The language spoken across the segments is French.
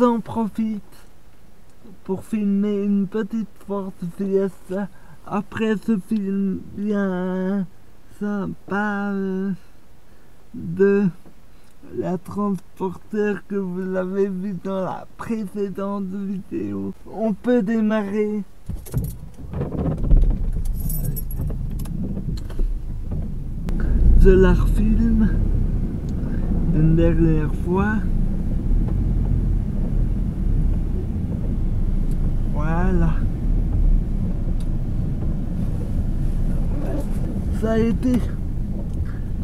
j'en profite pour filmer une petite Ford Fiesta. Après ce film bien sympa de la transporteur que vous avez vu dans la précédente vidéo, on peut démarrer. Je la refilme une dernière fois. Voilà. Ça a été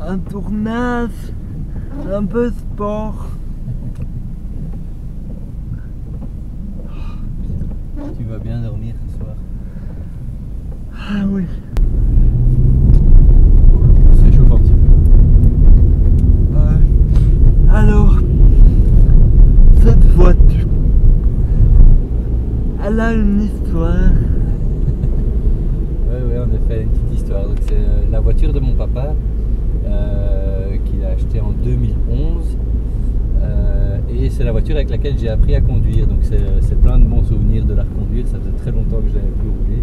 un tournage un peu sport. Tu vas bien dormir ce soir? Ah oui. C'est chaud un petit peu. Alors, cette voiture, elle a une histoire. Oui, en effet, une petite histoire. Donc c'est la voiture de mon papa qu'il a achetée en 2011 et c'est la voiture avec laquelle j'ai appris à conduire. Donc c'est plein de bons souvenirs de la reconduire. Ça faisait très longtemps que je l'avais plus roulé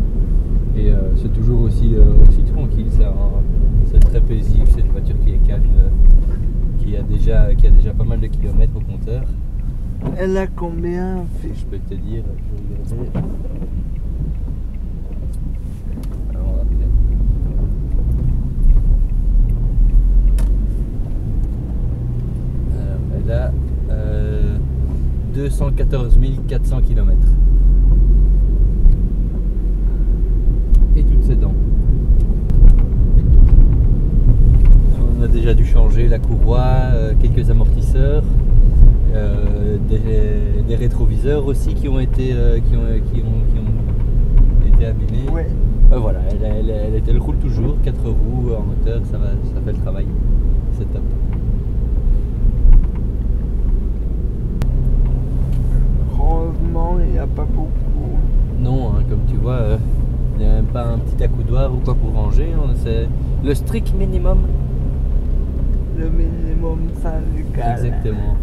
et c'est toujours aussi tranquille. C'est très paisible. C'est une voiture qui est calme, qui a déjà pas mal de kilomètres au compteur. Elle a combien? Je peux te dire. Je vais regarder. Elle a 214 400 km. Et toutes ses dents. On a déjà dû changer la courroie, quelques amortisseurs, des rétroviseurs aussi qui ont été abîmés. Ouais. Voilà, elle roule toujours, 4 roues en moteur, ça fait le travail. C'est top. Il n'y a pas beaucoup. Non, hein, comme tu vois, il n'y a même pas un petit accoudoir ou quoi pour ranger. C'est le strict minimum. Le minimum syndical. Exactement.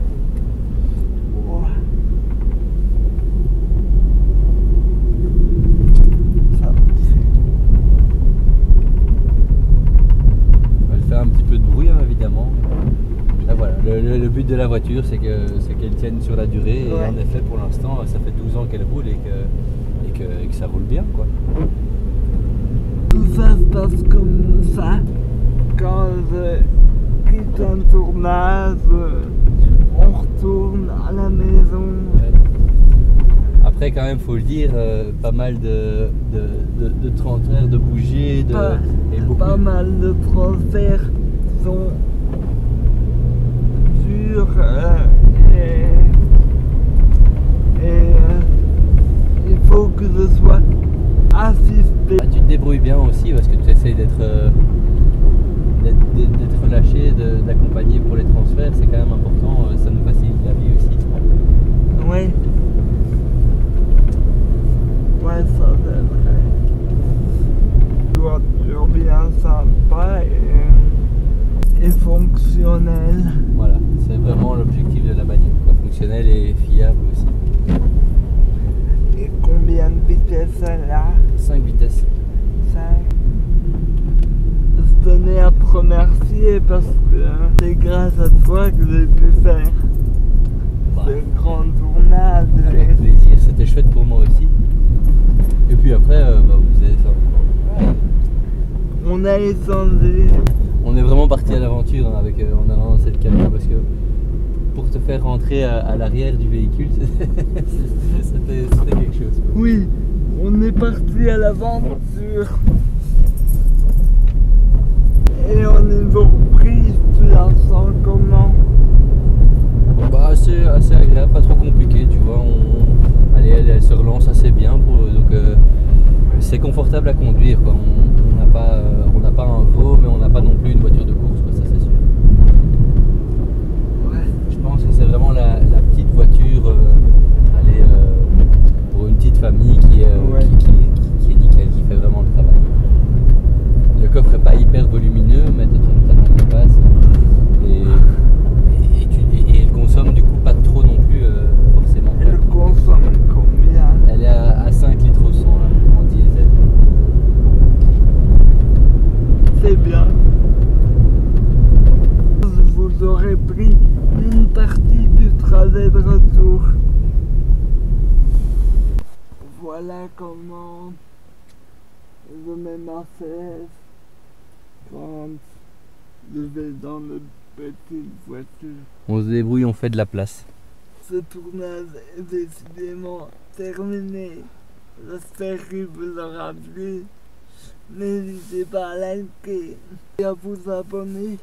Wow. Elle fait un petit peu de bruit, hein, évidemment. Voilà, le but de la voiture, c'est qu'elle tienne sur la durée. Et ouais. En effet, pour l'instant, ça fait 12 ans qu'elle roule et que ça roule bien, quoi. Tout ça se passe comme ça. Quand je quitte un tournage, on retourne à la maison. Ouais. Après, quand même, faut le dire, pas mal de transferts, de bougies, pas mal de transferts sont il faut que je sois assisté. Ah, tu te débrouilles bien aussi parce que tu essayes d'être relâché, d'accompagner pour les transferts, c'est quand même important, ça nous facilite la vie aussi. Oui. Ouais, ça c'est vrai. Une voiture bien sympa et fonctionnelle. Voilà, c'est vraiment l'objectif de la bagnole, quoi. Fonctionnelle et fiable aussi. Et combien de vitesses elle a? 5 vitesses. 5. Je tenais à te remercier parce que c'est grâce à toi que j'ai pu faire ce grand tournage. Avec plaisir, c'était chouette pour moi aussi. Et puis après, vous avez ça. Ouais. On a étendu. On est vraiment parti à l'aventure, hein, en allant dans cette camion parce que pour te faire rentrer à l'arrière du véhicule, c'était quelque chose. Oui, on est parti à l'aventure et au niveau prise, tu la sens comment? Bah assez agréable, pas trop compliqué, tu vois. Elle se relance assez bien, donc c'est confortable à conduire, quoi. On n'a pas un veau, mais on n'a pas non plus une voiture de course, quoi, ça c'est sûr. Ouais. Je pense que c'est vraiment la petite voiture pour une petite famille qui est nickel, qui fait vraiment le travail. Le coffre n'est pas hyper volumineux, mais t'as ton passe et elle consomme du coup pas trop non plus forcément. voilà comment je mets ma fesse quand je vais dans notre petite voiture. On se débrouille, on fait de la place. Ce tournage est décidément terminé. J'espère qu'il vous aura plu. N'hésitez pas à liker et à vous abonner.